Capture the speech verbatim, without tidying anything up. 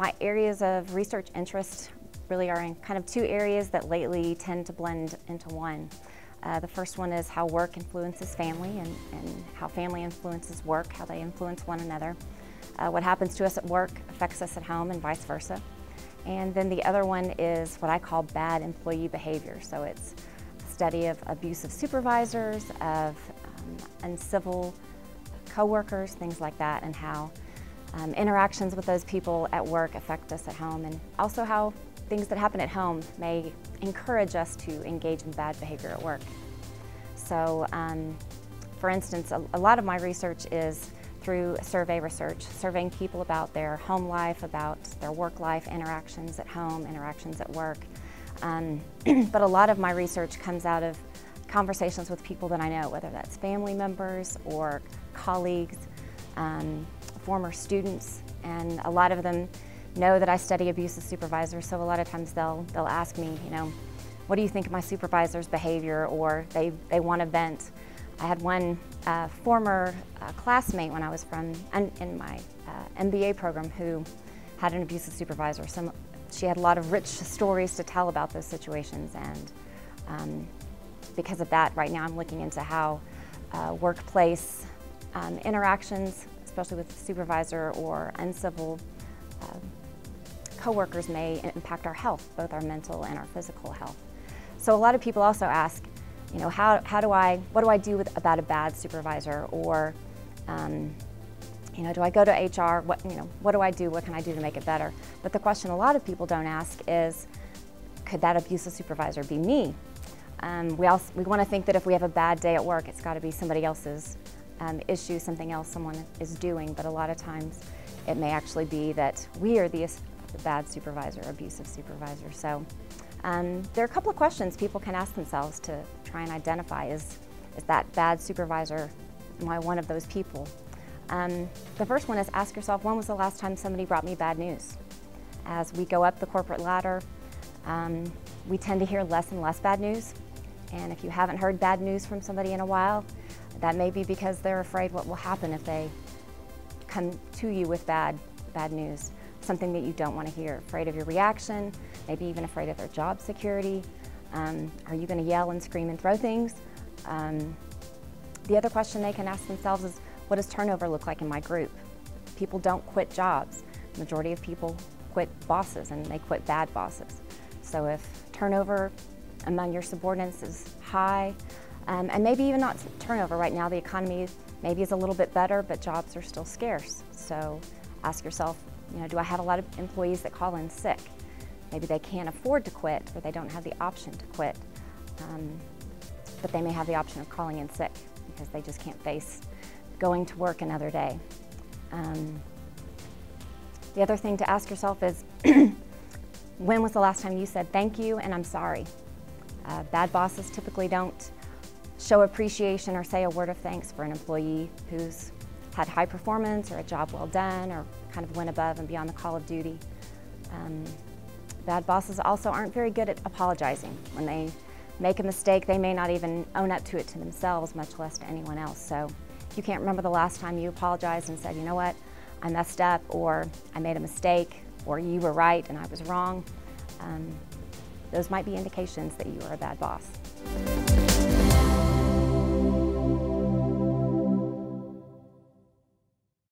My areas of research interest really are in kind of two areas that lately tend to blend into one. Uh, the first one is how work influences family and, and how family influences work, how they influence one another. Uh, what happens to us at work affects us at home and vice versa. And then the other one is what I call bad employee behavior. So it's a study of abusive supervisors, of um, uncivil coworkers, things like that, and how um, interactions with those people at work affect us at home, and also how things that happen at home may encourage us to engage in bad behavior at work. So, um, for instance, a, a lot of my research is through survey research, surveying people about their home life, about their work life, interactions at home, interactions at work. Um, but a lot of my research comes out of conversations with people that I know, whether that's family members or colleagues, um, former students, and a lot of them know that I study abusive supervisors, so a lot of times they'll, they'll ask me, you know, what do you think of my supervisor's behavior, or they, they want to vent. I had one uh, former uh, classmate when I was from un, in my uh, M B A program who had an abusive supervisor. Some, she had a lot of rich stories to tell about those situations, and um, because of that, right now I'm looking into how uh, workplace um, interactions, especially with the supervisor or uncivil uh, coworkers, may impact our health, both our mental and our physical health. So a lot of people also ask, you know, how, how do I, what do I do with, about a bad supervisor, or, um, you know, do I go to H R, what, you know, what do I do, what can I do to make it better? But the question a lot of people don't ask is, could that abusive supervisor be me? Um, we also, we want to think that if we have a bad day at work, it's got to be somebody else's um, issue, something else someone is doing, but a lot of times it may actually be that we are the, the bad supervisor, abusive supervisor. So um, there are a couple of questions people can ask themselves to try and identify, is, is that bad supervisor, am I one of those people? Um, the first one is ask yourself, when was the last time somebody brought me bad news? As we go up the corporate ladder, um, we tend to hear less and less bad news, and if you haven't heard bad news from somebody in a while, that may be because they're afraid what will happen if they come to you with bad, bad news, something that you don't want to hear, afraid of your reaction, maybe even afraid of their job security. Um, are you going to yell and scream and throw things? Um, the other question they can ask themselves is, what does turnover look like in my group? People don't quit jobs. The majority of people quit bosses, and they quit bad bosses. So if turnover among your subordinates is high, um, and maybe even not turnover right now, the economy maybe is a little bit better, but jobs are still scarce. So ask yourself, you know, do I have a lot of employees that call in sick? Maybe they can't afford to quit, or they don't have the option to quit, um, but they may have the option of calling in sick because they just can't face going to work another day. Um, the other thing to ask yourself is, when was the last time you said thank you and I'm sorry? Uh, bad bosses typically don't show appreciation or say a word of thanks for an employee who's had high performance or a job well done, or kind of went above and beyond the call of duty. Um, Bad bosses also aren't very good at apologizing. When they make a mistake, they may not even own up to it to themselves, much less to anyone else. So if you can't remember the last time you apologized and said, you know what, I messed up, or I made a mistake, or you were right and I was wrong, um, those might be indications that you are a bad boss.